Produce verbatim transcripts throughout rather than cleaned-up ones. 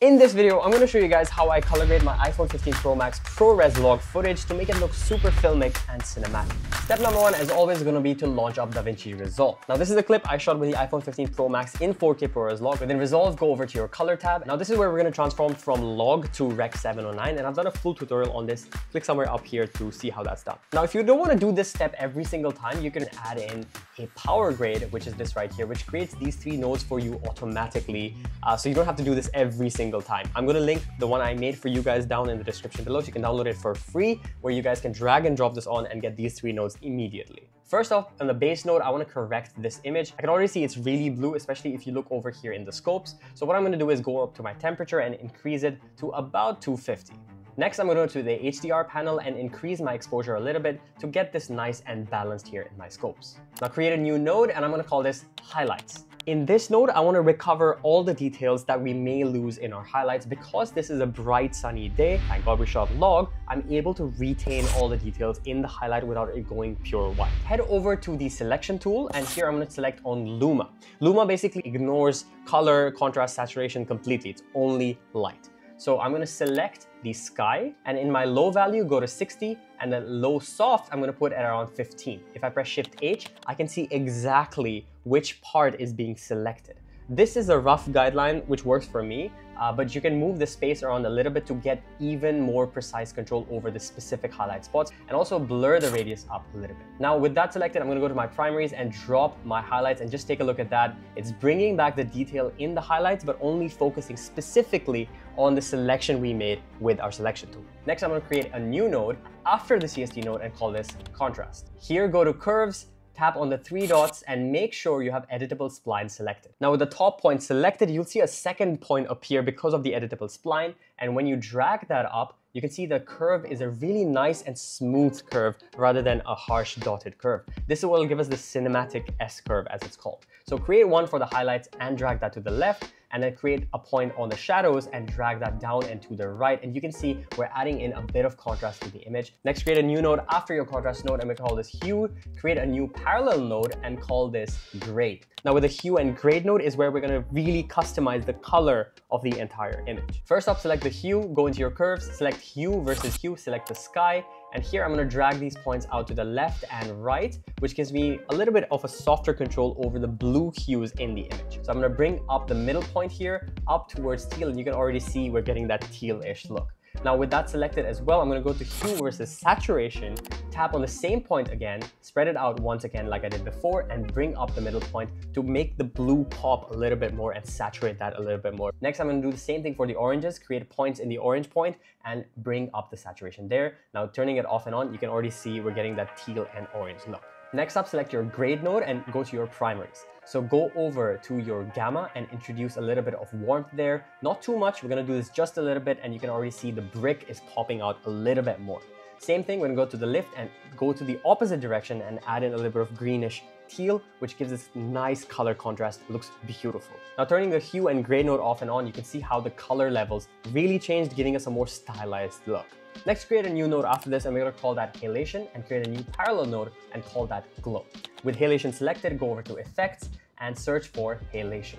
In this video, I'm going to show you guys how I color grade my iPhone fifteen Pro Max ProRes Log footage to make it look super filmic and cinematic. Step number one, as always, is going to be to launch up DaVinci Resolve. Now, this is a clip I shot with the iPhone fifteen Pro Max in four K ProRes Log. Within Resolve, go over to your color tab. Now, this is where we're going to transform from log to Rec seven oh nine, and I've done a full tutorial on this. Click somewhere up here to see how that's done. Now, if you don't want to do this step every single time, you can add in a PowerGrade, which is this right here, which creates these three nodes for you automatically, uh, so you don't have to do this every single time. I'm going to link the one I made for you guys down in the description below, so you can download it for free, where you guys can drag and drop this on and get these three nodes immediately. First off, on the base node, I want to correct this image. I can already see it's really blue, especially if you look over here in the scopes. So what I'm going to do is go up to my temperature and increase it to about two fifty. Next, I'm going to go to the H D R panel and increase my exposure a little bit to get this nice and balanced here in my scopes. Now create a new node, and I'm going to call this highlights. In this node, I want to recover all the details that we may lose in our highlights. Because this is a bright sunny day, thank God we shot log, I'm able to retain all the details in the highlight without it going pure white. Head over to the selection tool, and here I'm going to select on Luma. Luma basically ignores color, contrast, saturation completely. It's only light. So I'm going to select the sky, and in my low value, go to sixty, and then low soft, I'm going to put at around fifteen. If I press Shift H, I can see exactly which part is being selected. This is a rough guideline which works for me, uh, but you can move the space around a little bit to get even more precise control over the specific highlight spots, and also blur the radius up a little bit. Now with that selected, I'm going to go to my primaries and drop my highlights, and just take a look at that. It's bringing back the detail in the highlights, but only focusing specifically on the selection we made with our selection tool. Next, I'm going to create a new node after the C S T node and call this contrast. Here, go to curves, tap on the three dots, and make sure you have editable spline selected. Now with the top point selected, you'll see a second point appear because of the editable spline. And when you drag that up, you can see the curve is a really nice and smooth curve rather than a harsh dotted curve. This will give us the cinematic S curve, as it's called. So create one for the highlights and drag that to the left, and then create a point on the shadows and drag that down and to the right. And you can see we're adding in a bit of contrast to the image. Next, create a new node after your contrast node, and we call this hue. Create a new parallel node and call this grade. Now with the hue and grade node is where we're gonna really customize the color of the entire image. First up, select the hue, go into your curves, select hue versus hue, select the sky. And here I'm going to drag these points out to the left and right, which gives me a little bit of a softer control over the blue hues in the image. So I'm going to bring up the middle point here up towards teal, and you can already see we're getting that teal-ish look. Now with that selected as well, I'm going to go to hue versus saturation, tap on the same point again, spread it out once again like I did before, and bring up the middle point to make the blue pop a little bit more and saturate that a little bit more. Next, I'm going to do the same thing for the oranges, create points in the orange point and bring up the saturation there. Now turning it off and on, you can already see we're getting that teal and orange look. Next up, select your grade node and go to your primaries. So go over to your gamma and introduce a little bit of warmth there. Not too much, we're gonna do this just a little bit, and you can already see the brick is popping out a little bit more. Same thing, we're gonna go to the lift and go to the opposite direction and add in a little bit of greenish teal, which gives this nice color contrast. It looks beautiful. Now turning the hue and gray node off and on, you can see how the color levels really changed, giving us a more stylized look. Next, create a new node after this, and we're going to call that halation, and create a new parallel node and call that glow. With halation selected, go over to effects and search for halation.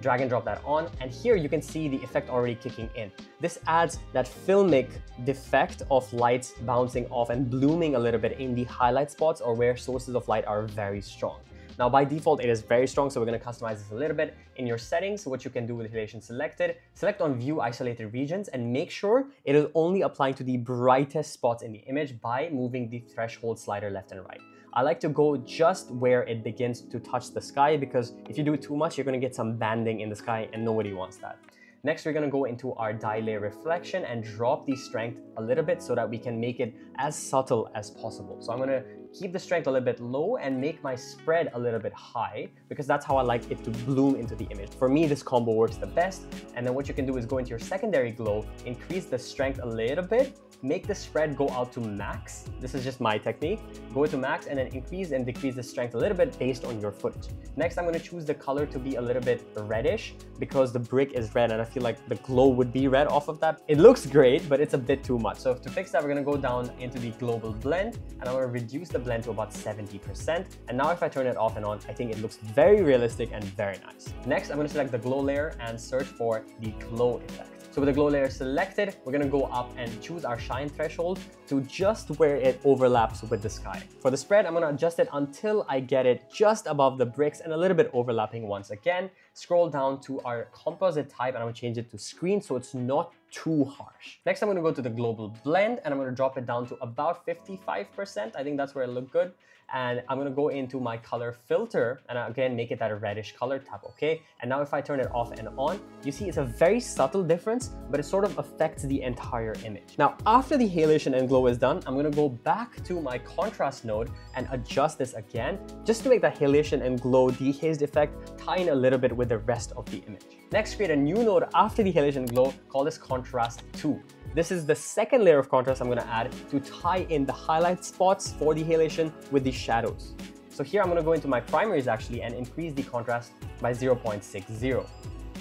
Drag and drop that on, and here you can see the effect already kicking in. This adds that filmic effect of lights bouncing off and blooming a little bit in the highlight spots, or where sources of light are very strong. Now by default, it is very strong, so we're going to customize this a little bit. In your settings, what you can do with halation selected, select on view isolated regions and make sure it is only applying to the brightest spots in the image by moving the threshold slider left and right. I like to go just where it begins to touch the sky, because if you do too much, you're going to get some banding in the sky, and nobody wants that. Next, we're going to go into our dye layer reflection and drop the strength a little bit so that we can make it as subtle as possible. So I'm going to keep the strength a little bit low and make my spread a little bit high, because that's how I like it to bloom into the image. For me, this combo works the best. And then what you can do is go into your secondary glow, increase the strength a little bit, make the spread go out to max. This is just my technique. Go to max and then increase and decrease the strength a little bit based on your footage. Next, I'm going to choose the color to be a little bit reddish, because the brick is red and I feel like the glow would be red off of that. It looks great, but it's a bit too much. So to fix that, we're going to go down into the global blend, and I'm going to reduce the blend to about seventy percent. And now if I turn it off and on, I think it looks very realistic and very nice. Next, I'm going to select the glow layer and search for the glow effect. So with the glow layer selected, we're gonna go up and choose our shine threshold to just where it overlaps with the sky. For the spread, I'm gonna adjust it until I get it just above the bricks and a little bit overlapping once again. Scroll down to our composite type and I'm gonna change it to screen so it's not too harsh. Next, I'm gonna go to the global blend and I'm gonna drop it down to about fifty-five percent. I think that's where it looked good. And I'm gonna go into my color filter and again, make it that reddish color, tap okay. And now if I turn it off and on, you see it's a very subtle difference, but it sort of affects the entire image. Now, after the halation and glow is done, I'm gonna go back to my contrast node and adjust this again, just to make that halation and glow dehazed effect tie in a little bit with the rest of the image. Next, create a new node after the halation glow, call this contrast two. This is the second layer of contrast I'm gonna add to tie in the highlight spots for the halation with the shadows. So here I'm gonna go into my primaries actually and increase the contrast by zero point six zero.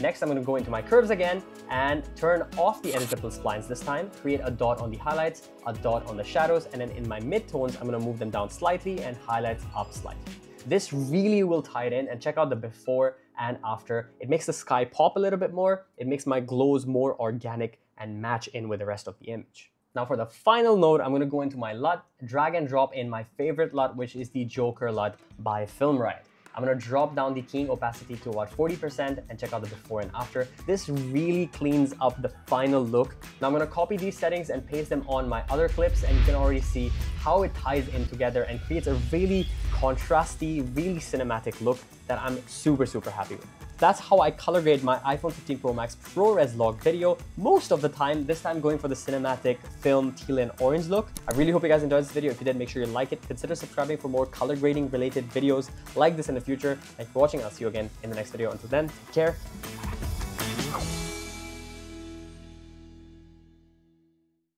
Next, I'm gonna go into my curves again and turn off the editable splines this time, create a dot on the highlights, a dot on the shadows, and then in my midtones, I'm gonna move them down slightly and highlights up slightly. This really will tie it in, and check out the before and after. It makes the sky pop a little bit more. It makes my glows more organic and match in with the rest of the image. Now for the final node, I'm gonna go into my LUT, drag and drop in my favorite LUT, which is the Joker LUT by Film Riot. I'm gonna drop down the keying opacity to about forty percent and check out the before and after. This really cleans up the final look. Now I'm gonna copy these settings and paste them on my other clips, and you can already see how it ties in together and creates a really contrasty, really cinematic look that I'm super, super happy with. That's how I color grade my iPhone fifteen Pro Max ProRes Log video most of the time, this time going for the cinematic film teal and orange look. I really hope you guys enjoyed this video. If you did, make sure you like it. Consider subscribing for more color grading related videos like this in the future. Thanks for watching. I'll see you again in the next video. Until then, take care.